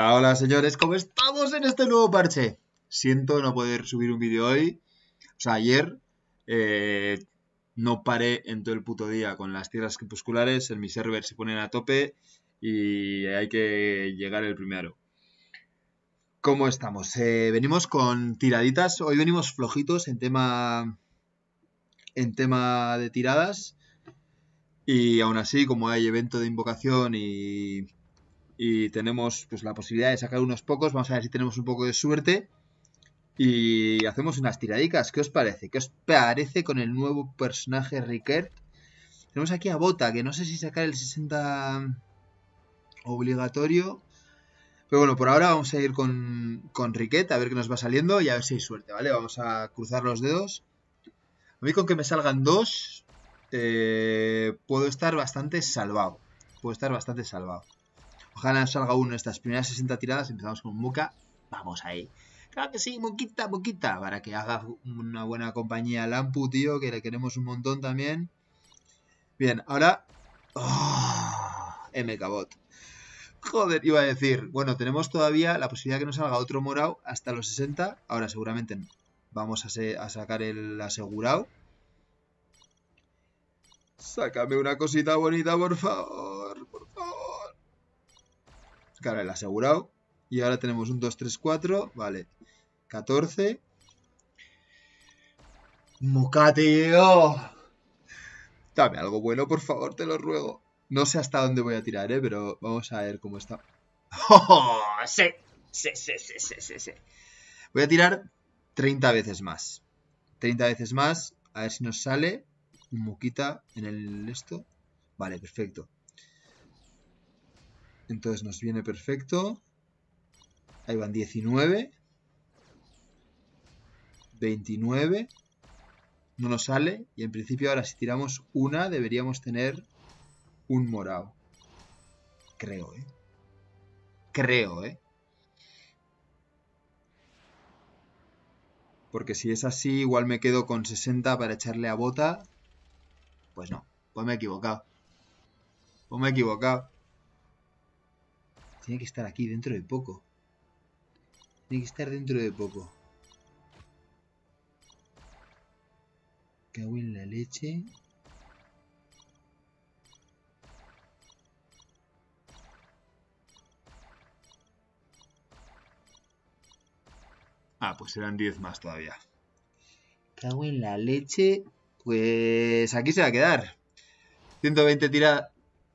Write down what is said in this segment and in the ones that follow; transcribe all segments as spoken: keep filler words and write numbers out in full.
Hola, hola señores, ¿cómo estamos en este nuevo parche? Siento no poder subir un vídeo hoy. O sea, ayer eh, no paré en todo el puto día con las tierras crepusculares. En mi server se ponen a tope y hay que llegar el primero. ¿Cómo estamos? Eh, venimos con tiraditas. Hoy venimos flojitos en tema, en tema de tiradas. Y aún así, como hay evento de invocación y... y tenemos pues la posibilidad de sacar unos pocos. Vamos a ver si tenemos un poco de suerte. Y hacemos unas tiradicas. ¿Qué os parece? ¿Qué os parece con el nuevo personaje Ricket? Tenemos aquí a Bota, que no sé si sacar el sesenta obligatorio. Pero bueno, por ahora vamos a ir con, con Ricket. A ver qué nos va saliendo y a ver si hay suerte, ¿vale? Vamos a cruzar los dedos. A mí con que me salgan dos eh, puedo estar bastante salvado. Puedo estar bastante salvado. Ojalá salga uno de estas primeras sesenta tiradas. Empezamos con Moca. Vamos ahí. Claro que sí, Moquita, Moquita. Para que haga una buena compañía al Anpu, tío, que le queremos un montón también. Bien, ahora... Oh, MKBot. Joder, iba a decir. Bueno, tenemos todavía la posibilidad de que nos salga otro morado hasta los sesenta. Ahora seguramente no. Vamos a, a sacar el asegurado. Sácame una cosita bonita, por favor. Por favor. Claro, el asegurado. Y ahora tenemos un dos, tres, cuatro. Vale. catorce. Moca, tío. Dame algo bueno, por favor, te lo ruego. No sé hasta dónde voy a tirar, ¿eh? Pero vamos a ver cómo está. ¡Oh! Sí, sí, sí, sí, sí, sí, sí. Voy a tirar treinta veces más. treinta veces más. A ver si nos sale un moquita en el esto. Vale, perfecto. Entonces nos viene perfecto. Ahí van diecinueve. veintinueve. No nos sale. Y en principio ahora si tiramos una deberíamos tener un morado. Creo, ¿eh? Creo, ¿eh? Porque si es así igual me quedo con sesenta para echarle a Bota. Pues no. Pues me he equivocado. Pues me he equivocado. Tiene que estar aquí dentro de poco. Tiene que estar dentro de poco. Cago en la leche. Ah, pues serán diez más todavía. Cago en la leche. Pues aquí se va a quedar. ciento veinte tiradas.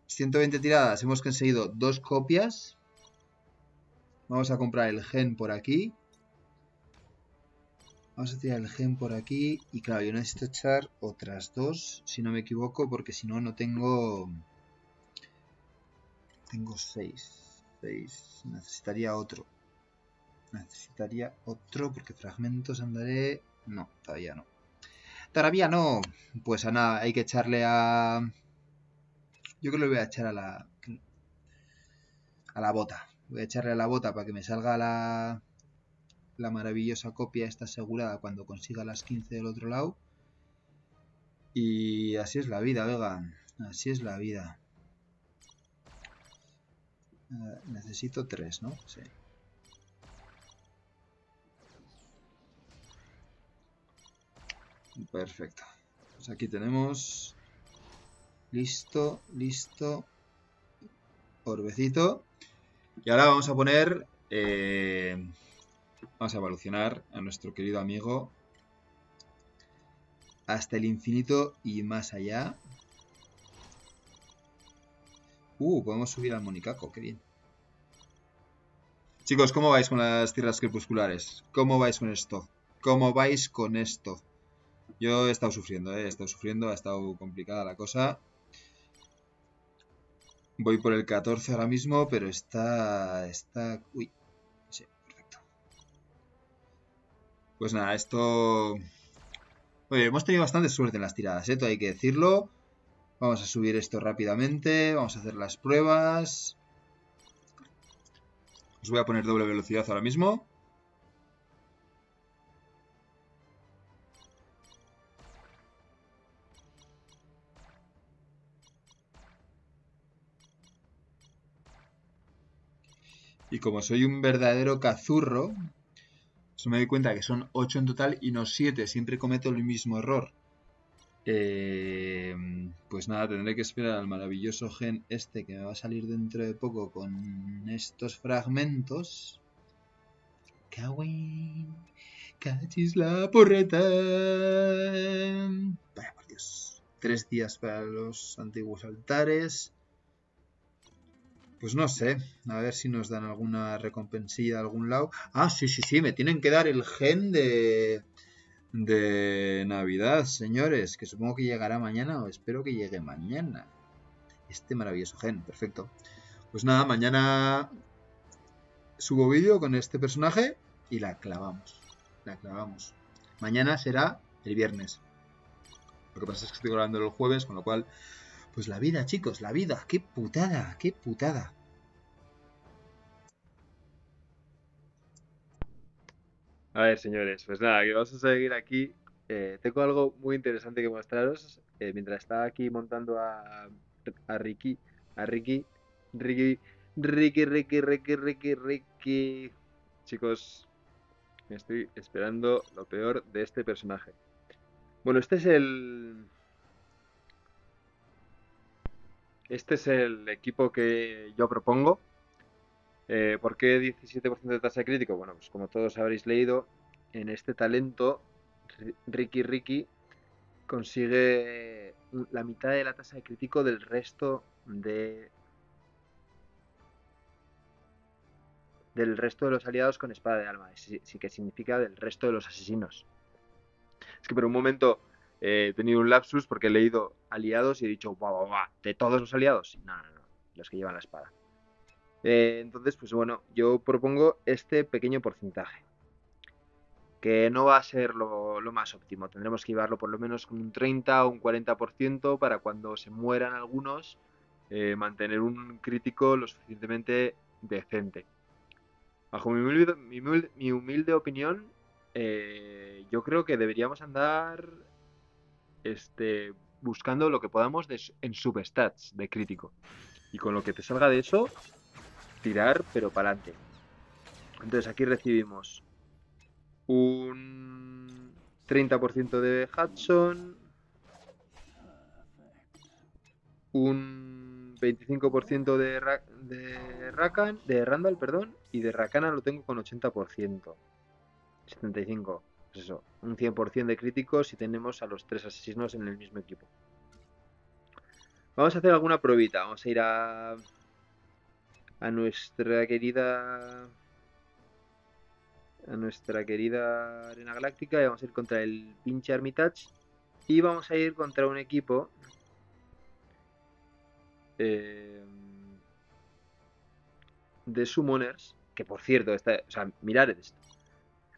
ciento veinte tiradas. Hemos conseguido dos copias. Vamos a comprar el gen por aquí. Vamos a tirar el gen por aquí. Y claro, yo necesito echar otras dos, si no me equivoco, porque si no, no tengo... Tengo seis. seis. Necesitaría otro. Necesitaría otro, porque fragmentos andaré... No, todavía no. Todavía no. Pues a nada, hay que echarle a... Yo creo que le voy a echar a la... A la Bota. Voy a echarle a la Bota para que me salga la, la maravillosa copia esta asegurada cuando consiga las quince del otro lado. Y así es la vida, Vega. Así es la vida. Eh, necesito tres, ¿no? Sí. Perfecto. Pues aquí tenemos... Listo, listo. Orbecito. Y ahora vamos a poner, eh, vamos a evolucionar a nuestro querido amigo hasta el infinito y más allá. Uh, podemos subir al Monicaco, qué bien. Chicos, ¿cómo vais con las tierras crepusculares? ¿Cómo vais con esto? ¿Cómo vais con esto? Yo he estado sufriendo, eh, he estado sufriendo, ha estado complicada la cosa. Voy por el catorce ahora mismo, pero está... está... Uy, sí, perfecto. Pues nada, esto... Oye, hemos tenido bastante suerte en las tiradas, ¿eh? Todo hay que decirlo. Vamos a subir esto rápidamente, vamos a hacer las pruebas. Os voy a poner doble velocidad ahora mismo. Y como soy un verdadero cazurro, pues me doy cuenta que son ocho en total y no siete. Siempre cometo el mismo error. Eh, pues nada, tendré que esperar al maravilloso gen este que me va a salir dentro de poco con estos fragmentos. Cagüín, cachis la porreta. Vaya por Dios. Tres días para los antiguos altares. Pues no sé, a ver si nos dan alguna recompensilla de algún lado. Ah, sí, sí, sí, me tienen que dar el gen de... de Navidad, señores, que supongo que llegará mañana, o espero que llegue mañana. Este maravilloso gen, perfecto. Pues nada, mañana subo vídeo con este personaje y la clavamos. La clavamos. Mañana será el viernes. Lo que pasa es que estoy grabando el jueves, con lo cual... Pues la vida, chicos, la vida. ¡Qué putada, qué putada! A ver, señores, pues nada, que vamos a seguir aquí. Eh, tengo algo muy interesante que mostraros. Eh, mientras estaba aquí montando a, a Ricky, a Ricky, Ricky, Ricky, Ricky, Ricky, Ricky, Ricky. Chicos, me estoy esperando lo peor de este personaje. Bueno, este es el... Este es el equipo que yo propongo. Eh, ¿Por qué diecisiete por ciento de tasa de crítico? Bueno, pues como todos habréis leído, en este talento, Ricky Ricky consigue la mitad de la tasa de crítico del resto de... del resto de los aliados con espada de alma. Sí, sí que significa del resto de los asesinos. Es que por un momento eh, he tenido un lapsus porque he leído aliados y he dicho, guau, guau, guau, ¿de todos los aliados? No, no, no, los que llevan la espada. Eh, entonces, pues bueno, yo propongo este pequeño porcentaje, que no va a ser lo, lo más óptimo. Tendremos que llevarlo por lo menos con un treinta o un cuarenta por ciento para cuando se mueran algunos, eh, mantener un crítico lo suficientemente decente. Bajo mi humilde, mi humilde, mi humilde opinión, eh, yo creo que deberíamos andar este, buscando lo que podamos de, en substats de crítico. Y con lo que te salga de eso... tirar, pero para adelante. Entonces aquí recibimos un treinta por ciento de Hudson, un veinticinco por ciento de, Ra de, Rakan, de Randall, perdón, y de Rakana lo tengo con ochenta por ciento, setenta y cinco por ciento, pues eso, un cien por ciento de críticos si tenemos a los tres asesinos en el mismo equipo. Vamos a hacer alguna probita, vamos a ir a... a nuestra querida a nuestra querida Arena Galáctica y vamos a ir contra el pinche Armitage y vamos a ir contra un equipo eh, de summoners que, por cierto, está, o sea, mirad esto,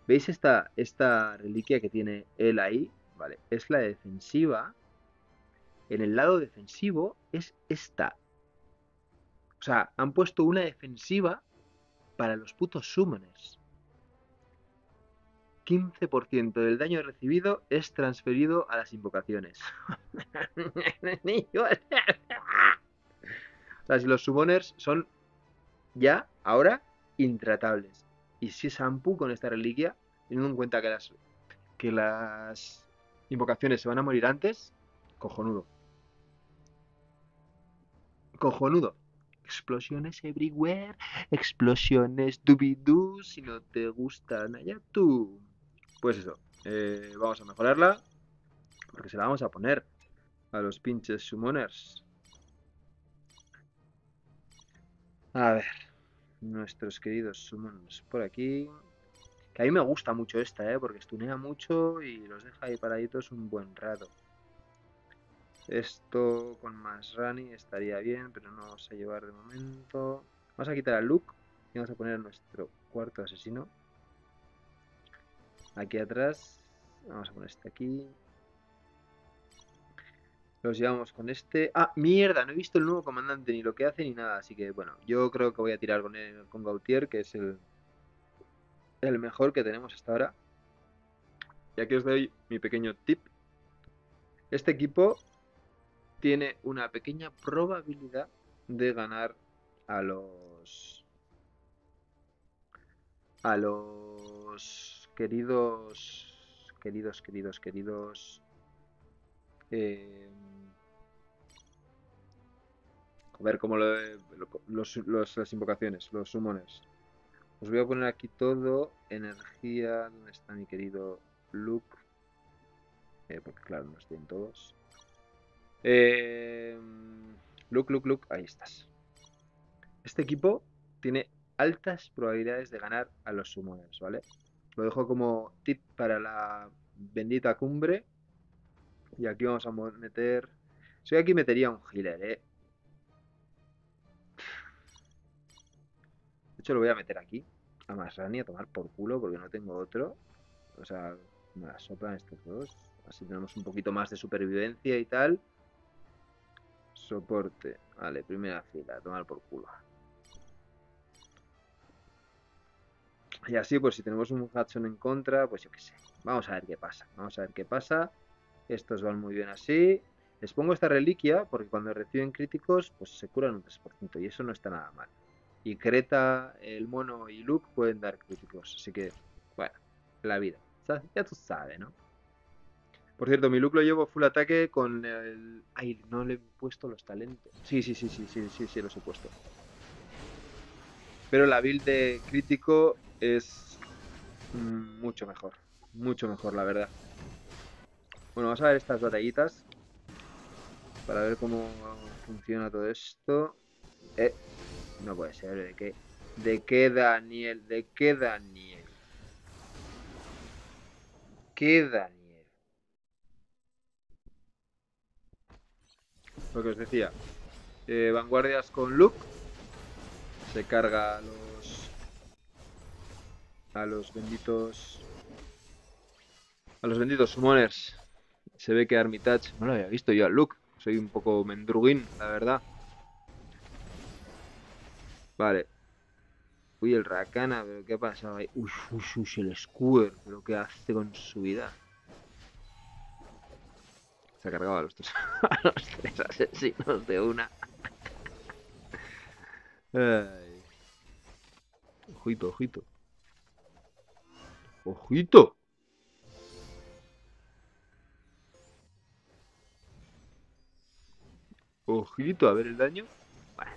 veis esta, esta reliquia que tiene él ahí, vale, es la defensiva. En el lado defensivo es esta. O sea, han puesto una defensiva para los putos summoners. quince por ciento del daño recibido es transferido a las invocaciones. O sea, si los summoners son ya, ahora, intratables. Y si es Anpu con esta reliquia, teniendo en cuenta que las, que las invocaciones se van a morir antes, cojonudo. Cojonudo. Explosiones everywhere, explosiones dubidú, si no te gustan allá tú. Pues eso, eh, vamos a mejorarla, porque se la vamos a poner a los pinches summoners. A ver, nuestros queridos summoners por aquí. Que a mí me gusta mucho esta, eh, porque estunea mucho y los deja ahí paraditos un buen rato. Esto con Masrani estaría bien, pero no vamos a llevar de momento. Vamos a quitar a Luke y vamos a poner a nuestro cuarto asesino. Aquí atrás. Vamos a poner este aquí. Los llevamos con este. ¡Ah, mierda! No he visto el nuevo comandante, ni lo que hace, ni nada. Así que, bueno, yo creo que voy a tirar con, el, con Gautier, que es el, el mejor que tenemos hasta ahora. Y aquí os doy mi pequeño tip. Este equipo... tiene una pequeña probabilidad de ganar a los a los queridos, queridos, queridos, queridos... Eh, a ver cómo lo, los, los, las invocaciones, los summones. Os voy a poner aquí todo, energía, ¿dónde está mi querido Luke? Eh, porque claro, no estoy en todos. Eh, Luke, Luke, Luke, ahí estás. Este equipo tiene altas probabilidades de ganar a los summoners, ¿vale? Lo dejo como tip para la bendita cumbre. Y aquí vamos a meter... Si aquí metería un healer, ¿eh? De hecho lo voy a meter aquí. A Masrani a tomar por culo porque no tengo otro. O sea, me la soplan estos dos. Así tenemos un poquito más de supervivencia y tal. Soporte. Vale, primera fila. A tomar por culo. Y así pues si tenemos un Hudson en contra, pues yo qué sé. Vamos a ver qué pasa. Vamos a ver qué pasa. Estos van muy bien así. Les pongo esta reliquia porque cuando reciben críticos pues se curan un tres por ciento y eso no está nada mal. Y Creta, el mono y Luke pueden dar críticos. Así que, bueno, la vida. Ya tú sabes, ¿no? Por cierto, mi Luke lo llevo full ataque con el... Ay, no le he puesto los talentos. Sí, sí, sí, sí, sí, sí, sí, los he puesto. Pero la build de crítico es mucho mejor. Mucho mejor, la verdad. Bueno, vamos a ver estas batallitas para ver cómo funciona todo esto. Eh, no puede ser, ¿de qué? ¿De qué Daniel? ¿De qué Daniel? ¿Qué Daniel? Lo que os decía, eh, vanguardias con Luke, se carga a los, a los benditos, a los benditos summoners. Se ve que Armitage... No lo había visto yo al Luke. Soy un poco mendruguín, la verdad. Vale. Uy, el Rakana, pero ¿qué ha pasado ahí? Uy, uy, uy, el Skewer, pero ¿qué hace con su vida? Se ha cargado a los tres, a los tres asesinos de una. Ay. Ojito, ojito. ¡Ojito! Ojito, a ver el daño. Vale.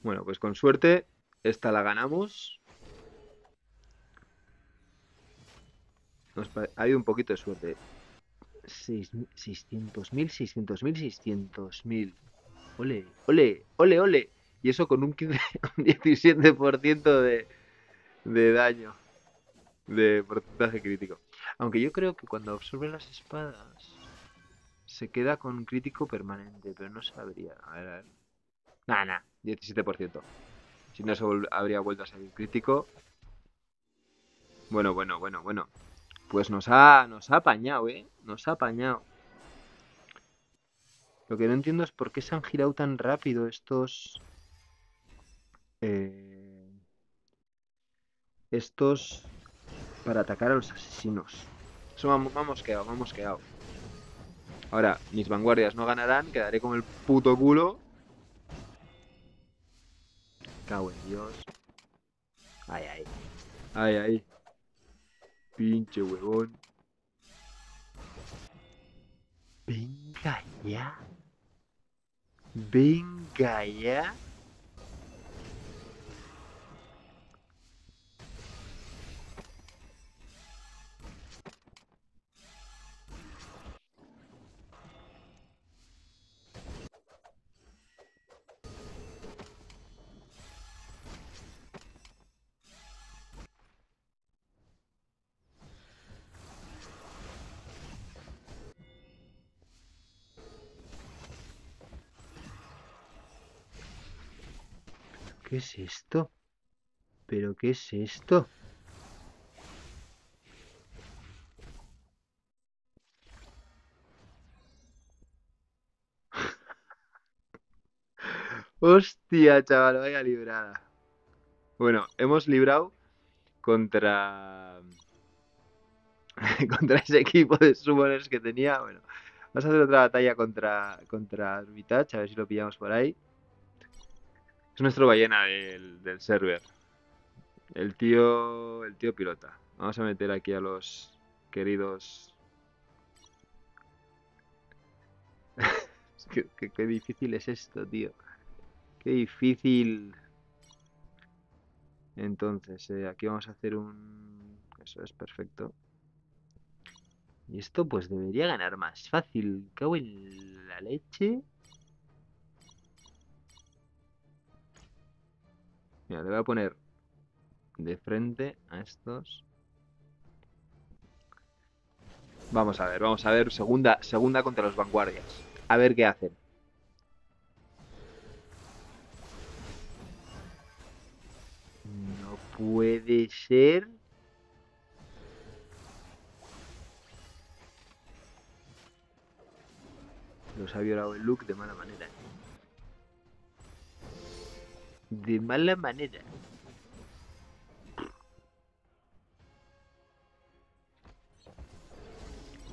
Bueno, pues con suerte, esta la ganamos. Nos pare... Ha habido un poquito de suerte. seiscientos mil, seiscientos mil, seiscientos mil. Ole, ole, ole, ole. Y eso con un, quince, un diecisiete por ciento de, de daño. De porcentaje crítico. Aunque yo creo que cuando absorbe las espadas se queda con un crítico permanente, pero no sabría. A ver, a ver. Nah, nah, diecisiete por ciento. Si no se habría vuelto a salir crítico. Bueno, bueno, bueno, bueno. Pues nos ha, nos ha apañado, ¿eh? Nos ha apañado. Lo que no entiendo es por qué se han girado tan rápido estos... Eh, estos... para atacar a los asesinos. Eso me ha mosqueado, me ha mosqueado. Ahora, mis vanguardias no ganarán. Quedaré con el puto culo. Cago en Dios. Ay, ay. Ay, ay. Pinche huevón. Venga ya. Venga ya. ¿Qué es esto? ¿Pero qué es esto? Hostia, chaval, vaya librada. Bueno, hemos librado contra... contra ese equipo de summoners que tenía. Bueno, vamos a hacer otra batalla contra, contra Armitage, a ver si lo pillamos por ahí. Es nuestro ballena del, del server. El tío... El tío pilota. Vamos a meter aquí a los queridos... qué, qué, qué difícil es esto, tío. Qué difícil. Entonces, eh, aquí vamos a hacer un... Eso es perfecto. Y esto pues debería ganar más fácil. Cago en la leche. Mira, le voy a poner de frente a estos. Vamos a ver, vamos a ver. Segunda, segunda contra los vanguardias. A ver qué hacen. No puede ser. Los ha violado el Luke de mala manera. De mala manera.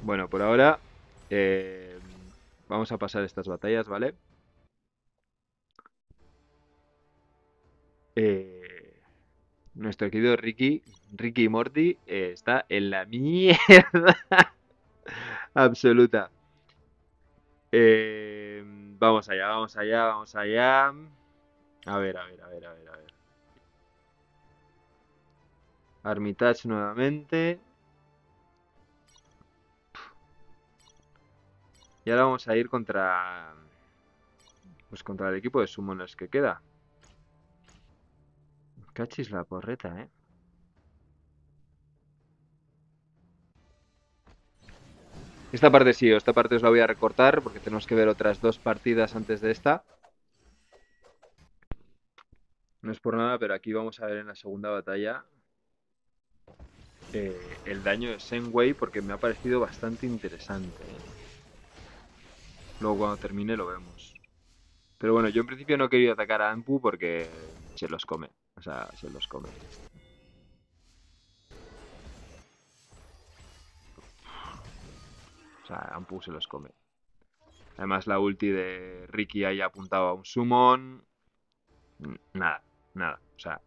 Bueno, por ahora eh, vamos a pasar estas batallas, ¿vale? Eh, nuestro querido Ricky, Ricky Morty eh, está en la mierda absoluta. Eh, vamos allá, vamos allá, vamos allá. A ver, a ver, a ver, a ver, a ver. Armitage nuevamente. Y ahora vamos a ir contra... Pues contra el equipo de summoners que queda. Cachis la porreta, eh. Esta parte sí, esta parte os la voy a recortar porque tenemos que ver otras dos partidas antes de esta. No es por nada, pero aquí vamos a ver en la segunda batalla eh, el daño de Shenway porque me ha parecido bastante interesante. Luego cuando termine lo vemos. Pero bueno, yo en principio no he querido atacar a Anpu porque se los come. O sea, se los come. O sea, Anpu se los come. Además la ulti de Ricky ahí apuntado a un summon. Nada, nada. O sea,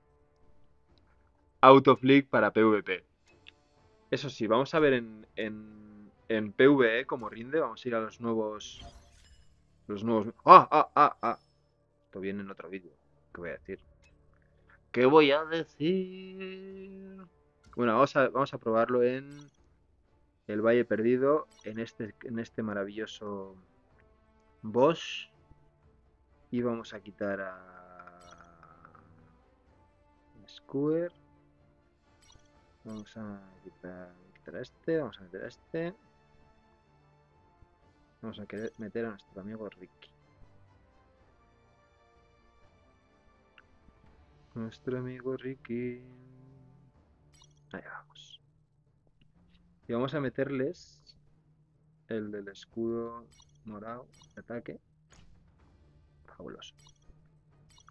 out of league para PvP. Eso sí, vamos a ver en, en, en PvE cómo rinde. Vamos a ir a los nuevos... Los nuevos... ¡Ah, ah, ah, ah! Esto viene en otro vídeo. ¿Qué voy a decir? ¿Qué voy a decir? Bueno, vamos a, vamos a probarlo en... El Valle Perdido, en este, en este maravilloso Bosch. Y vamos a quitar a... Square. Vamos a quitar, quitar a este, vamos a meter a este. Vamos a querer meter a nuestro amigo Ricky. Nuestro amigo Ricky. Ahí vamos. Y vamos a meterles el del escudo morado de ataque. Fabuloso.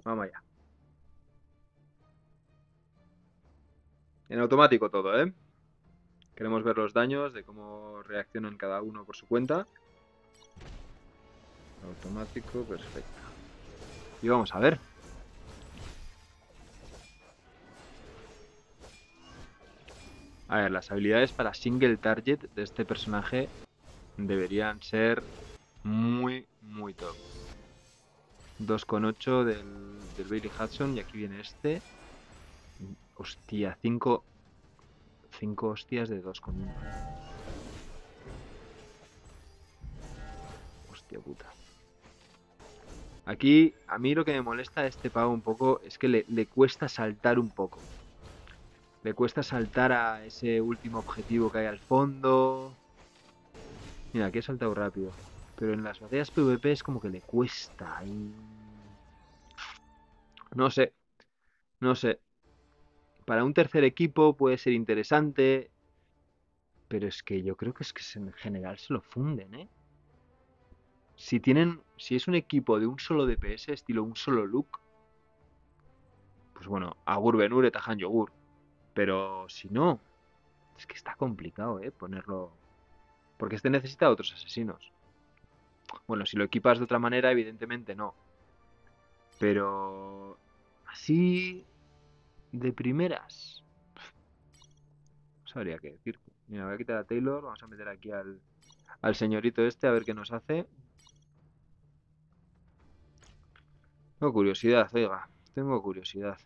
Vamos allá. En automático todo, ¿eh? Queremos ver los daños, de cómo reaccionan cada uno por su cuenta. Automático, perfecto. Y vamos a ver. A ver, las habilidades para single target de este personaje deberían ser muy, muy top. dos coma ocho del, del Bailey Hudson y aquí viene este. Hostia, cinco hostias de dos coma uno. Hostia puta. Aquí a mí lo que me molesta de este pavo un poco es que le, le cuesta saltar un poco. Le cuesta saltar a ese último objetivo que hay al fondo. Mira, aquí he saltado rápido. Pero en las batallas PvP es como que le cuesta. Y... No sé. No sé. Para un tercer equipo puede ser interesante. Pero es que yo creo que es que en general se lo funden, ¿eh? Si tienen... Si es un equipo de un solo D P S, estilo un solo Luke. Pues bueno, Agur Benure, Tajan Yogur. Pero si no, es que está complicado, ¿eh? Ponerlo... Porque este necesita otros asesinos. Bueno, si lo equipas de otra manera, evidentemente no. Pero Así de primeras. No sabría qué decir. Mira, voy a quitar a Taylor. Vamos a meter aquí al, al señorito este a ver qué nos hace. Tengo curiosidad, oiga. Tengo curiosidad.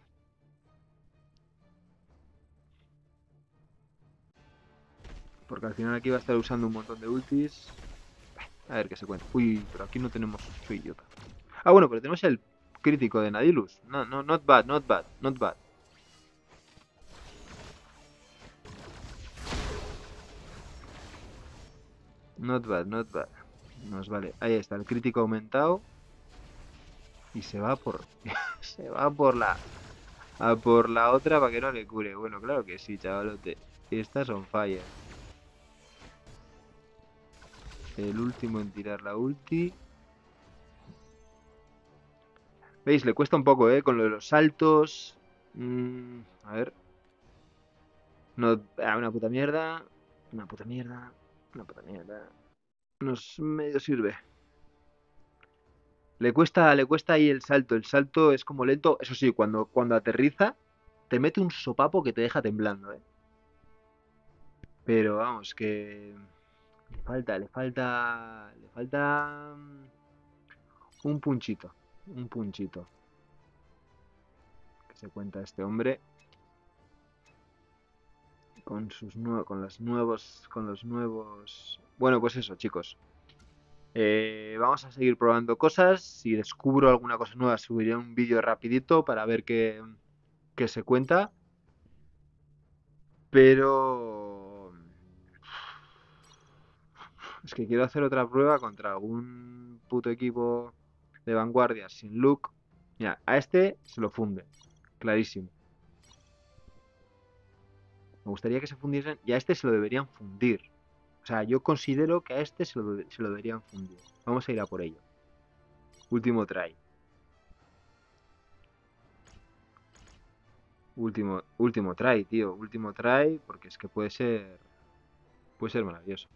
Porque al final aquí va a estar usando un montón de ultis. A ver qué se cuenta. Uy, pero aquí no tenemos... Soy idiota. Ah, bueno, pero tenemos el crítico de Nadilus. No, no, not bad, not bad, not bad. Not bad, not bad. Nos vale. Ahí está, el crítico aumentado. Y se va por... se va por la... A por la otra para que no le cure. Bueno, claro que sí, chavalote. Estas son fallas. El último en tirar la ulti. ¿Veis? Le cuesta un poco, ¿eh? Con lo de los saltos. Mm, a ver. No, ah, una puta mierda. Una puta mierda. Una puta mierda. Nos medio sirve. Le cuesta, le cuesta ahí el salto. El salto es como lento. Eso sí, cuando, cuando aterriza, te mete un sopapo que te deja temblando, ¿eh? Pero vamos, que... Le falta, le falta... Le falta... Un punchito. Un punchito. Que se cuenta este hombre. Con sus nuevos... Con los nuevos... Con los nuevos... Bueno, pues eso, chicos. Eh, vamos a seguir probando cosas. Si descubro alguna cosa nueva, subiré un vídeo rapidito para ver qué... Qué se cuenta. Pero... Es que quiero hacer otra prueba contra algún puto equipo de vanguardia sin Luke. Mira, a este se lo funde. Clarísimo. Me gustaría que se fundiesen. Y a este se lo deberían fundir. O sea, yo considero que a este se lo, se lo deberían fundir. Vamos a ir a por ello. Último try. Último, último try, tío. Último try porque es que puede ser... Puede ser maravilloso.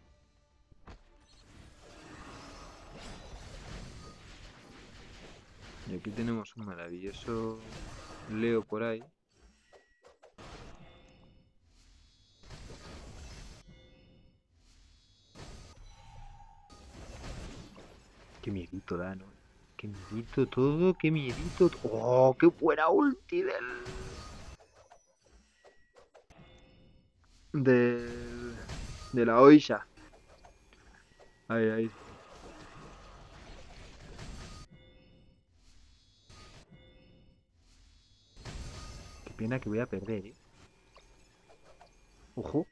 Y aquí tenemos un maravilloso Leo por ahí. Qué miedito da, ¿no? Qué miedito todo, qué miedito... ¡Oh, qué buena ulti del... del... de la Oisha! Ahí, ahí. Que voy a perder, ¿eh? Ojo.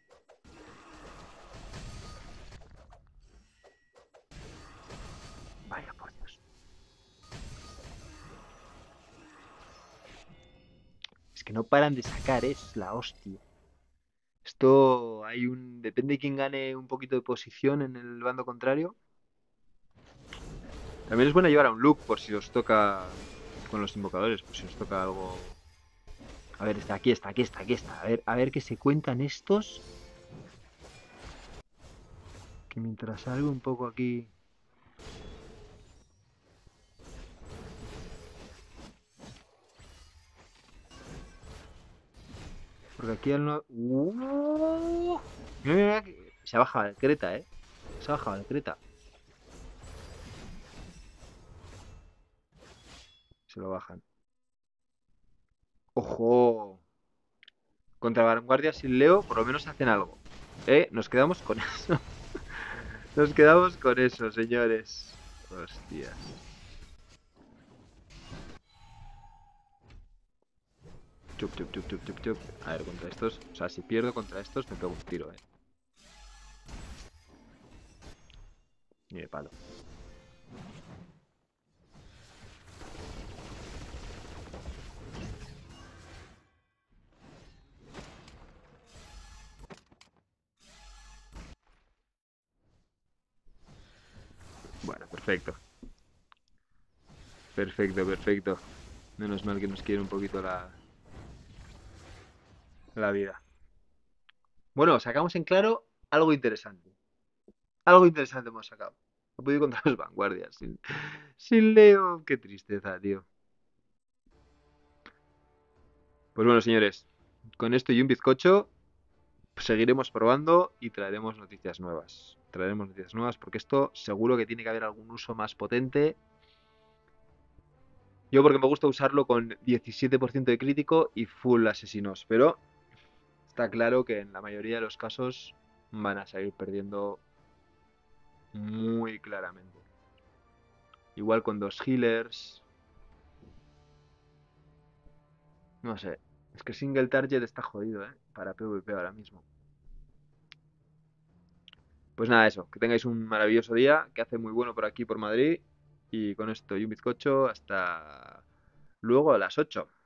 Vaya por Dios. Es que no paran de sacar, ¿eh? Es la hostia. Esto hay un... Depende de quién gane un poquito de posición en el bando contrario. También es bueno llevar a un Luke por si os toca con los invocadores, por si os toca algo... A ver, está aquí, está aquí, está aquí, está. A ver, a ver qué se cuentan estos. Que mientras salgo un poco aquí... Porque aquí al no... ¡Uh! Mira, mira, mira. Se ha bajado el Creta, ¿eh? Se ha bajado el Creta. Se lo bajan. ¡Ojo! Contra vanguardia sin Leo, por lo menos hacen algo. ¿Eh? Nos quedamos con eso. Nos quedamos con eso, señores. Hostias. Chup, chup, chup, chup, chup, chup. A ver, contra estos... O sea, si pierdo contra estos, me pego un tiro, ¿eh? Ni de palo. Perfecto. Perfecto, perfecto. Menos mal que nos quiere un poquito la... la vida. Bueno, sacamos en claro algo interesante. Algo interesante hemos sacado. No puedo ir contra los vanguardias. Sin, sin Leo. Qué tristeza, tío. Pues bueno, señores, con esto y un bizcocho seguiremos probando y traeremos noticias nuevas. Traeremos noticias nuevas porque esto seguro que tiene que haber algún uso más potente. Yo porque me gusta usarlo con diecisiete por ciento de crítico y full asesinos, pero está claro que en la mayoría de los casos van a salir perdiendo muy claramente. Igual con dos healers. No sé. Es que single target está jodido, ¿eh? Para PvP ahora mismo. Pues nada, eso. Que tengáis un maravilloso día. Que hace muy bueno por aquí, por Madrid. Y con esto y un bizcocho. Hasta luego a las ocho.